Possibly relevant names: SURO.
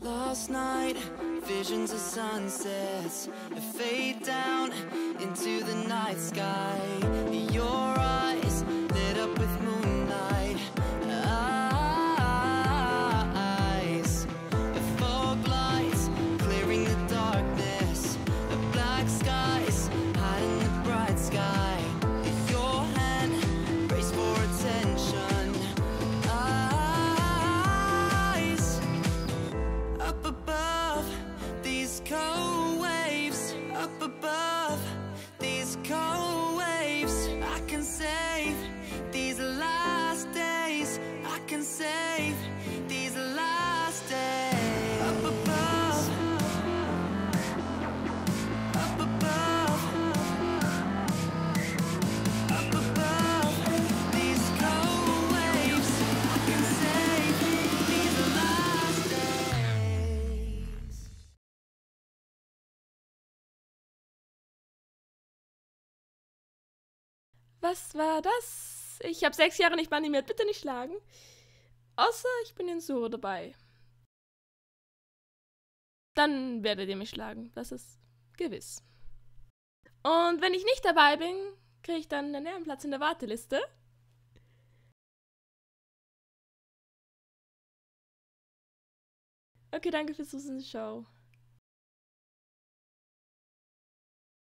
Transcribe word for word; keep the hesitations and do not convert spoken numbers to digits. Last night, visions of sunsets fade down into the night sky. Your eyes lit up with moonlight. Eyes, fog lights clearing the darkness. Black skies hiding the bright sky. Your hand race for attention. Eyes up above these cold waves. Up above these cold waves. I can save these last days. I can save these last days. Up above. Up above. Up above these cold waves. I can save these last days. Was war das? Ich habe sechs Jahre nicht mehr animiert. Bitte nicht schlagen. Außer ich bin in SURO dabei. Dann werdet ihr mich schlagen. Das ist gewiss. Und wenn ich nicht dabei bin, kriege ich dann einen Platz in der Warteliste. Okay, danke fürs Zuschauen.